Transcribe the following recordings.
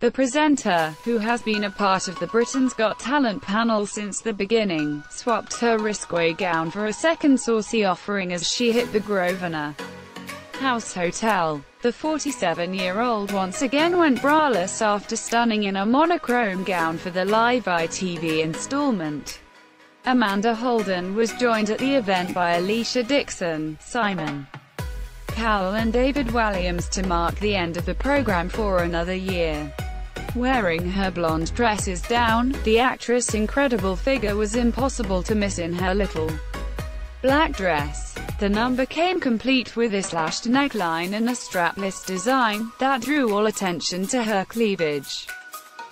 The presenter, who has been a part of the Britain's Got Talent panel since the beginning, swapped her risque gown for a second saucy offering as she hit the Grosvenor House Hotel. The 47-year-old once again went braless after stunning in a monochrome gown for the live ITV installment. Amanda Holden was joined at the event by Alicia Dixon, Simon Cowell and David Walliams to mark the end of the programme for another year. Wearing her blonde dresses down, the actress' incredible figure was impossible to miss in her little black dress. The number came complete with a slashed neckline and a strapless design that drew all attention to her cleavage.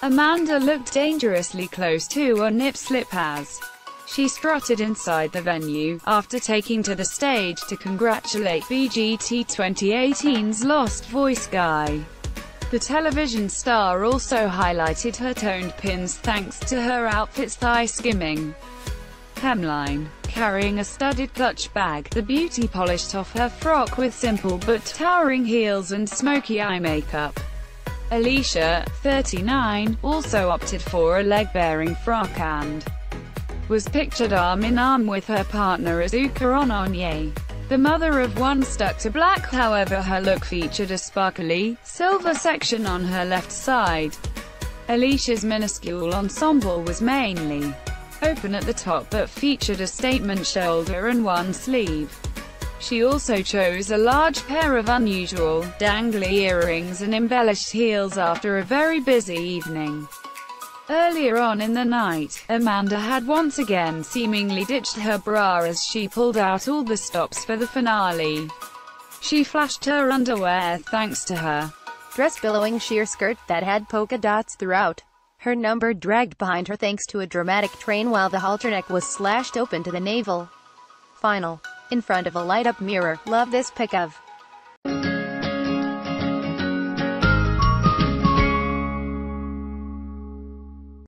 Amanda looked dangerously close to a nip slip as she strutted inside the venue, after taking to the stage to congratulate BGT 2018's Lost Voice Guy. The television star also highlighted her toned pins thanks to her outfit's thigh-skimming hemline. Carrying a studded clutch bag, the beauty polished off her frock with simple but towering heels and smoky eye makeup. Alicia, 39, also opted for a leg-bearing frock and was pictured arm-in-arm with her partner Azuka Onye. The mother of one stuck to black, however her look featured a sparkly, silver section on her left side. Alicia's minuscule ensemble was mainly open at the top but featured a statement shoulder and one sleeve. She also chose a large pair of unusual, dangly earrings and embellished heels after a very busy evening. Earlier on in the night, Amanda had once again seemingly ditched her bra as she pulled out all the stops for the finale. She flashed her underwear thanks to her dress billowing sheer skirt that had polka dots throughout. Her number dragged behind her thanks to a dramatic train while the halterneck was slashed open to the navel. Final. In front of a light-up mirror, love this pic of